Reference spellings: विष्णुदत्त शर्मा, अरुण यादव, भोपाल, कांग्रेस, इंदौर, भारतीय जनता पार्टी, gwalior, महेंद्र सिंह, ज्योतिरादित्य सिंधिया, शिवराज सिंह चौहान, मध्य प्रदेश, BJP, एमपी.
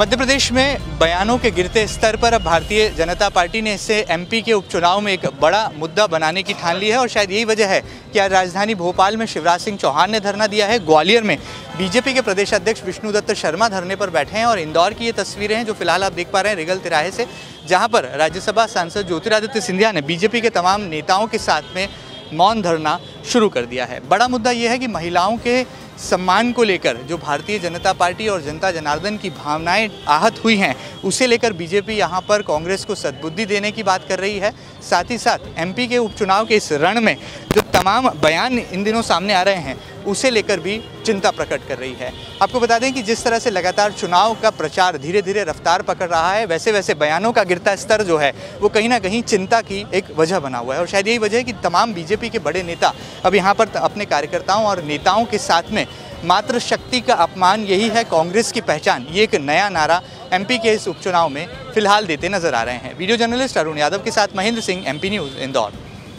मध्य प्रदेश में बयानों के गिरते स्तर पर अब भारतीय जनता पार्टी ने इसे एमपी के उपचुनाव में एक बड़ा मुद्दा बनाने की ठान ली है और शायद यही वजह है कि आज राजधानी भोपाल में शिवराज सिंह चौहान ने धरना दिया है, ग्वालियर में बीजेपी के प्रदेश अध्यक्ष विष्णुदत्त शर्मा धरने पर बैठे हैं और इंदौर की ये तस्वीरें हैं जो फिलहाल आप देख पा रहे हैं रिगल तिराहे से, जहाँ पर राज्यसभा सांसद ज्योतिरादित्य सिंधिया ने बीजेपी के तमाम नेताओं के साथ में मौन धरना शुरू कर दिया है। बड़ा मुद्दा यह है कि महिलाओं के सम्मान को लेकर जो भारतीय जनता पार्टी और जनता जनार्दन की भावनाएं आहत हुई हैं, उसे लेकर बीजेपी यहां पर कांग्रेस को सद्बुद्धि देने की बात कर रही है। साथ ही साथ एमपी के उपचुनाव के इस रण में जो तमाम बयान इन दिनों सामने आ रहे हैं, उसे लेकर भी चिंता प्रकट कर रही है। आपको बता दें कि जिस तरह से लगातार चुनाव का प्रचार धीरे धीरे रफ्तार पकड़ रहा है, वैसे वैसे बयानों का गिरता स्तर जो है वो कहीं ना कहीं चिंता की एक वजह बना हुआ है और शायद यही वजह है कि तमाम बीजेपी के बड़े नेता अब यहाँ पर अपने कार्यकर्ताओं और नेताओं के साथ में मात्र शक्ति का अपमान यही है कांग्रेस की पहचान, ये एक नया नारा एमपी के इस उपचुनाव में फिलहाल देते नजर आ रहे हैं। वीडियो जर्नलिस्ट अरुण यादव के साथ महेंद्र सिंह, एमपी न्यूज़, इंदौर।